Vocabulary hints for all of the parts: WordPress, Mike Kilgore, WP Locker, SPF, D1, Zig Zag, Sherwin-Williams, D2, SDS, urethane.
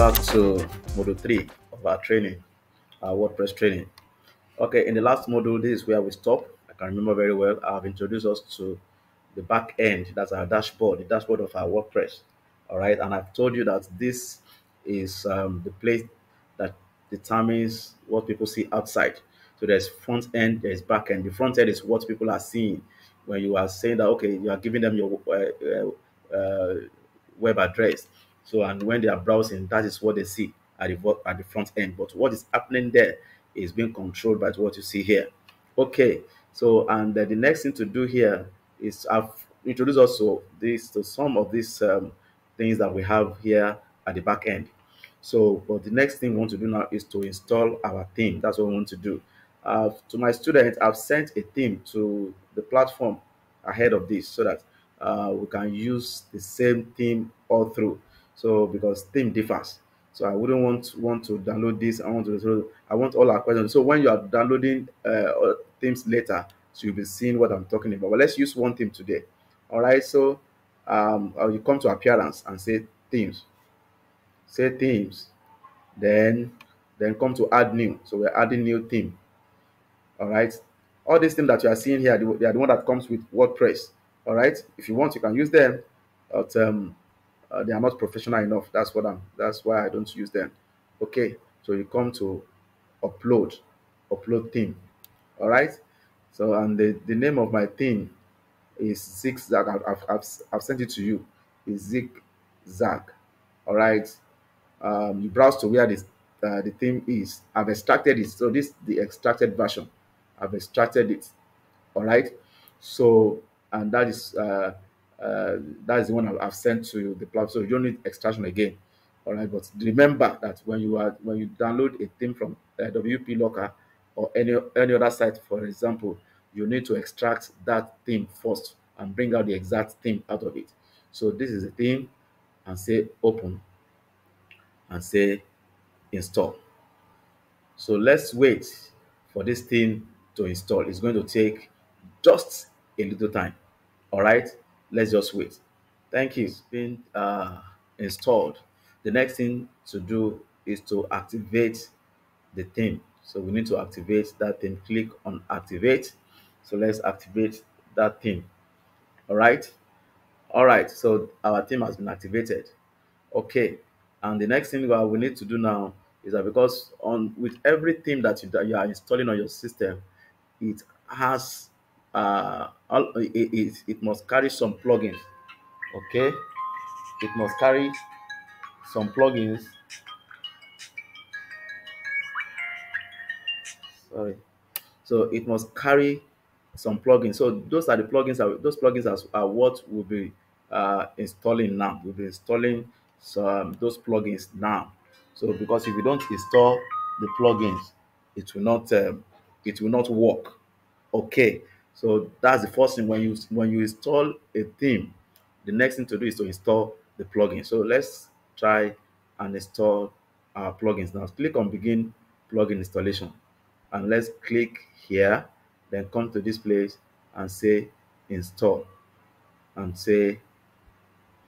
back to module 3 of our training, our WordPress training. Okay, in the last module, this is where we stop. I can remember very well. I've introduced us to the back end. That's our dashboard, the dashboard of our WordPress. All right, and I've told you that this is the place that determines what people see outside. So there's front end, there's back end. The front end is what people are seeing when you are saying that, okay, you are giving them your web address. So, and when they are browsing, that is what they see at the front end. But what is happening there is being controlled by what you see here. Okay, so, and the next thing to do here is I've introduced also this to some of these things that we have here at the back end. So, but the next thing we want to do now is to install our theme. That's what we want to do. To my students, I've sent a theme to the platform ahead of this so that we can use the same theme all through. So, because theme differs, so I wouldn't want to download this. I want all our questions. So when you are downloading themes later, so you'll be seeing what I'm talking about. But let's use one theme today. All right. So you come to appearance and say themes. Say themes. Then come to add new. So we're adding new theme. All right. All these themes that you are seeing here, they are the one that comes with WordPress. All right. If you want, you can use them. But they are not professional enough. That's why I don't use them. Okay. So you come to upload. Upload theme. All right. So, and the name of my theme is Zig Zag. I've sent it to you. It's Zig Zag. All right. You browse to where this the theme is. I've extracted it. So this is the extracted version. I've extracted it. All right. So, and that is the one I've sent to the platform. So you don't need extraction again. All right. But remember that when you download a theme from WP Locker or any other site, for example, you need to extract that theme first and bring out the exact theme out of it. So this is the theme, and say open, and say install. So let's wait for this theme to install. It's going to take just a little time. All right, let's just wait. Thank you. It's been installed. The next thing to do is to activate the theme. So we need to activate that theme. Click on activate. So let's activate that theme. All right. All right. So our theme has been activated. Okay. And the next thing we need to do now is that because with every theme that you are installing on your system, it has it must carry some plugins. Okay. It must carry some plugins. Sorry. So it must carry some plugins. So those are the plugins. Those plugins are what we'll be installing now. We'll be installing those plugins now. So because if you don't install the plugins, it will not work. Okay. So that's the first thing. When you install a theme, the next thing to do is to install the plugin. So let's try and install our plugins now. Click on begin plugin installation. And let's click here, then come to this place and say install and say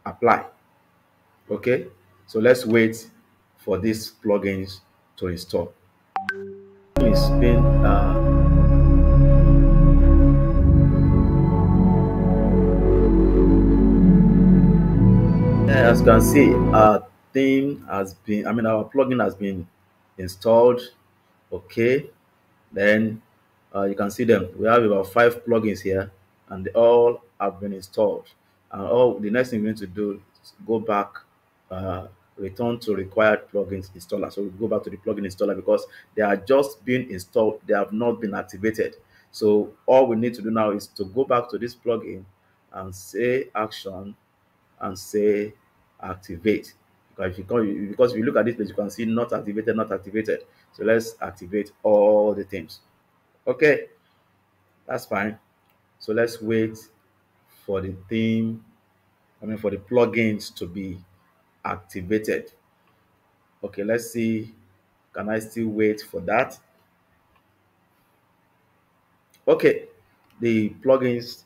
apply. Okay, so let's wait for these plugins to install. It's been as you can see, our theme has been, our plugin has been installed. Okay. Then you can see them. We have about 5 plugins here, and they all have been installed. And the next thing we need to do is go back, return to required plugins installer. So we go back to the plugin installer because they are just being installed. They have not been activated. So all we need to do now is to go back to this plugin and say action and say activate. Because if you look at this page, you can see not activated, not activated. So let's activate all the themes. Okay, that's fine. So let's wait for the theme, for the plugins to be activated. Okay, let's see. Can I still wait for that? Okay, the plugins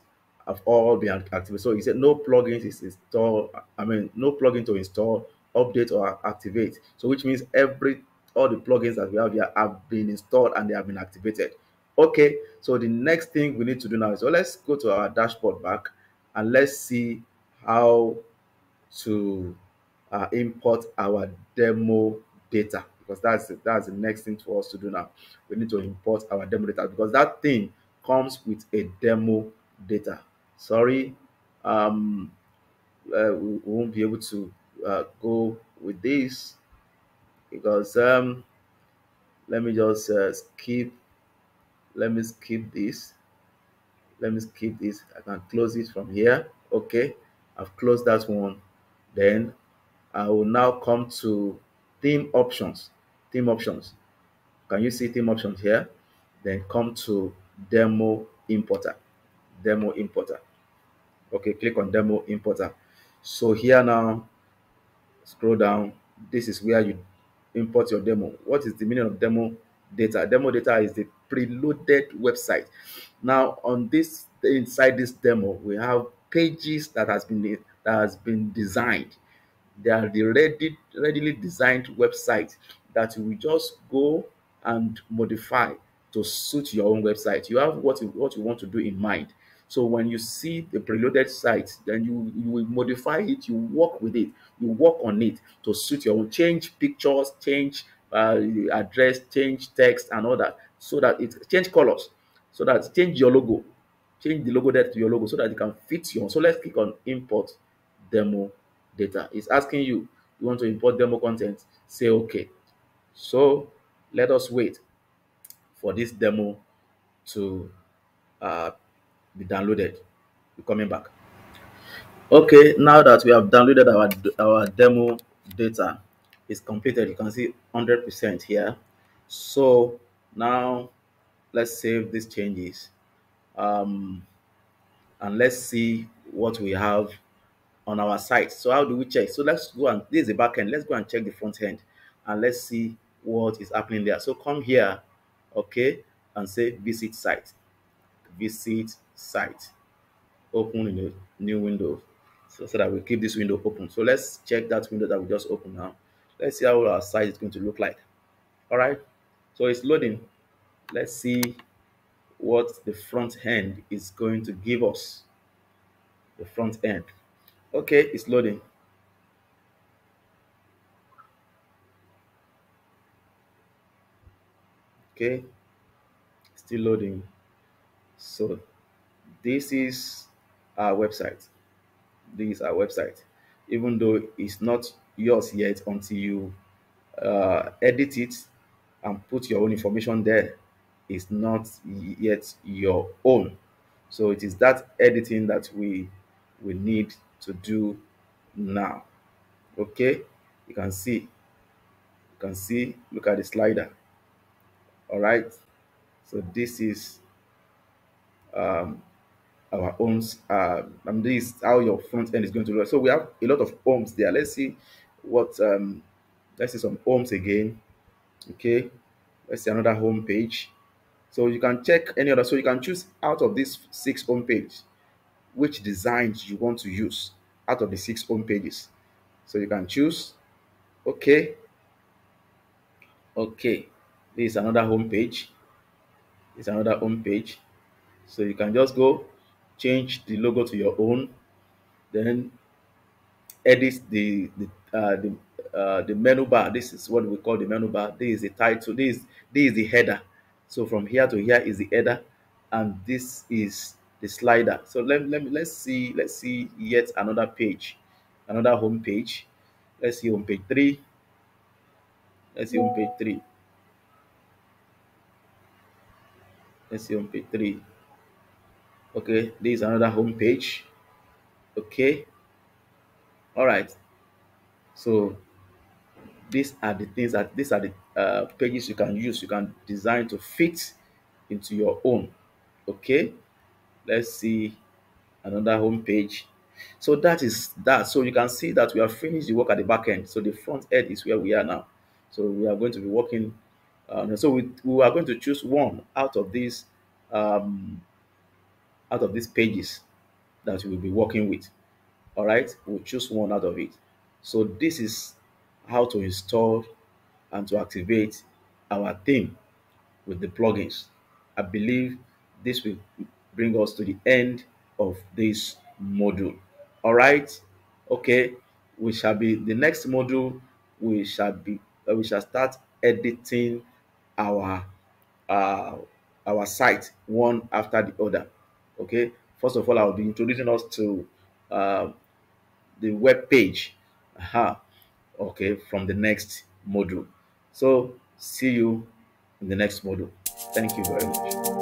have all been activated. So he said no plugin to install update or activate. So which means all the plugins that we have here have been installed and they have been activated. Okay, so the next thing we need to do now is, so let's go to our dashboard back and let's see how to import our demo data, because that's the next thing for us to do now. We need to import our demo data because that thing comes with a demo data. Sorry, we won't be able to go with this because let me just skip. Let me skip this. Let me skip this. I can close it from here. Okay, I've closed that one. Then I will now come to theme options. Theme options. Can you see theme options here? Then come to demo importer. Demo importer. Okay, click on demo importer. So here now, scroll down. This is where you import your demo. What is the meaning of demo data? Demo data is the preloaded website. Now on this, inside this demo, we have pages that has been designed. They are the readily designed websites that you will just go and modify to suit your own website. You have what you want to do in mind. So when you see the preloaded site, then you will modify it. You work with it. You work on it to suit your own. Change pictures, change address, change text, and all that, so that it change colors, so that change your logo, change the logo there to your logo, so that it can fit your own. So let's click on import demo data. It's asking you, you want to import demo content? Say okay. So let us wait for this demo to be downloaded. We're coming back. Okay, now that we have downloaded our demo data, it's completed. You can see 100% here. So now let's save these changes and let's see what we have on our site. So how do we check? So let's go, and this is the back end. Let's go and check the front end and let's see what is happening there. So come here, okay, and say visit site. Visit site. Open in a new window, so that we keep this window open. So let's check that window that we just opened now. Let's see how our site is going to look like. All right, so it's loading. Let's see what the front end is going to give us. The front end. Okay, it's loading. Okay, still loading. So this is our website. This is our website, even though it's not yours yet until you edit it and put your own information there. It's not yet your own. So it is that editing that we need to do now. Okay, you can see, look at the slider. All right, so this is our own, and this is how your front end is going to look. So we have a lot of homes there. Let's see what let's see some homes again. Okay, let's see another home page. So you can check any other, so you can choose out of these 6 home pages which designs you want to use out of the 6 home pages. So you can choose. Okay, this is another home page. It's another home page. So you can just go change the logo to your own, then edit the menu bar. This is what we call the menu bar. This is the title. This is the header. So from here to here is the header, and this is the slider. So let's see yet another page, another home page. Let's see home page 3. Let's see home page 3. Let's see home page 3. Okay, this is another home page. Okay, all right, so these are the pages you can use, you can design to fit into your own. Okay, let's see another home page. So that is that. So you can see that we have finished the work at the back end. So the front end is where we are now. So we are going to be working so we are going to choose one out of these pages that we will be working with. All right, we'll choose one out of it. So this is how to install and to activate our theme with the plugins. I believe this will bring us to the end of this module. All right. Okay. We shall be the next module. We shall start editing our site one after the other. Okay. First of all, I will be introducing us to the web page. Okay. From the next module. So see you in the next module. Thank you very much.